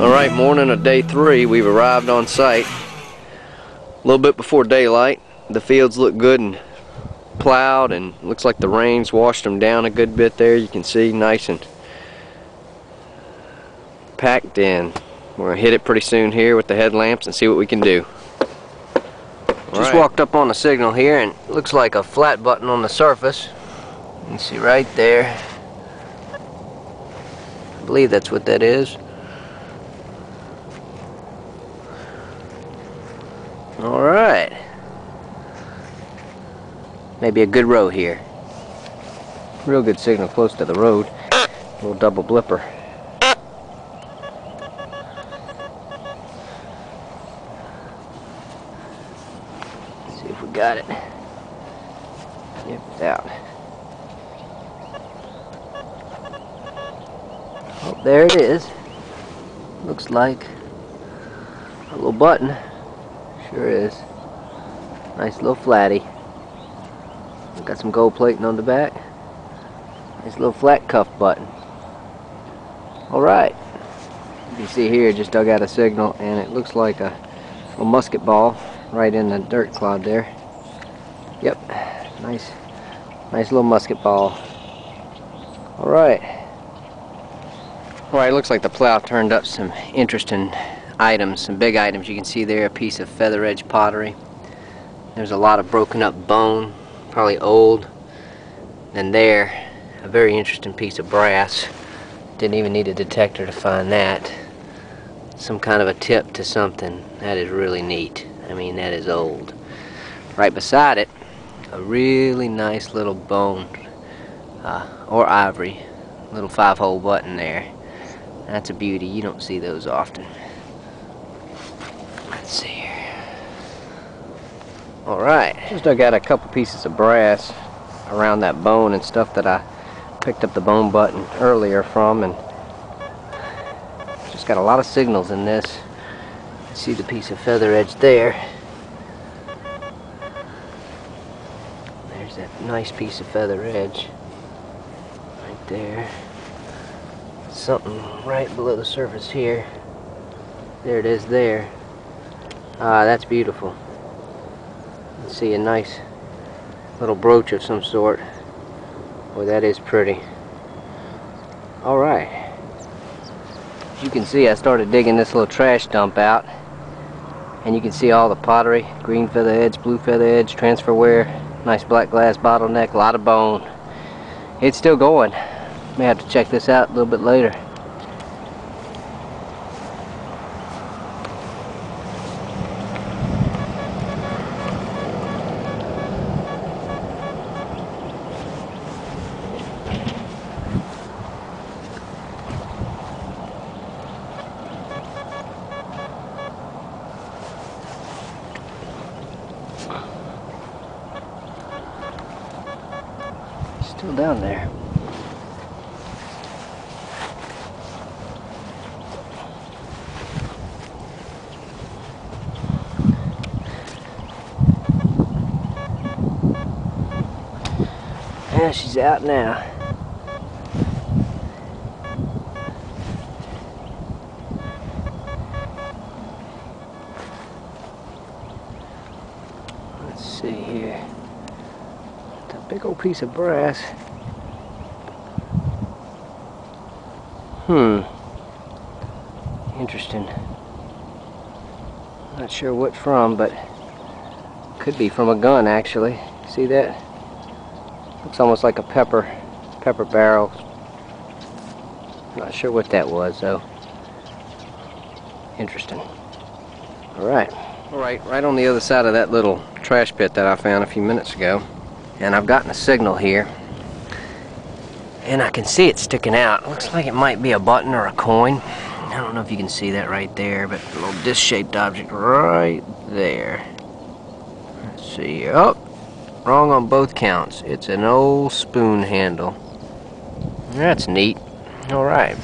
Alright, morning of day three, we've arrived on site. A little bit before daylight. The fields look good and plowed, and looks like the rains washed them down a good bit there. You can see nice and packed in. We're going to hit it pretty soon here with the headlamps and see what we can do. Just walked up on the signal here, and it looks like a flat button on the surface. You can see right there. I believe that's what that is. Alright. Maybe a good row here. Real good signal close to the road. A little double blipper. Got it. Yep, it's out. Oh, there it is. Looks like a little button. Sure is. Nice little flatty. Got some gold plating on the back. Nice little flat cuff button. Alright. You can see here, just dug out a signal, and it looks like a little musket ball right in the dirt clod there. Yep, nice little musket ball. Alright, looks like the plow turned up some interesting items, some big items. You can see there a piece of feather edge pottery. There's a lot of broken up bone, probably old. And there, a very interesting piece of brass. Didn't even need a detector to find that. Some kind of a tip to something. That is really neat. I mean, that is old. Right beside it, a really nice little bone or ivory little 5-hole button there. That's a beauty. You don't see those often. Let's see here. Alright, just dug out a couple pieces of brass around that bone and stuff that I picked up the bone button earlier from, and just got a lot of signals in this. See the piece of feather edge there. There's that nice piece of feather edge right there. Something right below the surface here. There it is there. Ah, that's beautiful. Let's see, a nice little brooch of some sort. Boy, that is pretty. Alright. As you can see, I started digging this little trash dump out. And you can see all the pottery, green feather edge, blue feather edge, transferware, nice black glass bottleneck, a lot of bone. It's still going. May have to check this out a little bit later. Still down there. Yeah, she's out now. Let's see here. Big old piece of brass. Interesting. Not sure what from, but could be from a gun actually. See that? Looks almost like a pepper barrel. Not sure what that was though. Interesting. Alright. Alright, right on the other side of that little trash pit that I found a few minutes ago. And I've gotten a signal here, and I can see it sticking out. Looks like it might be a button or a coin. I don't know if you can see that right there, but a little disc-shaped object right there. Let's see. Oh, wrong on both counts. It's an old spoon handle. That's neat. All right.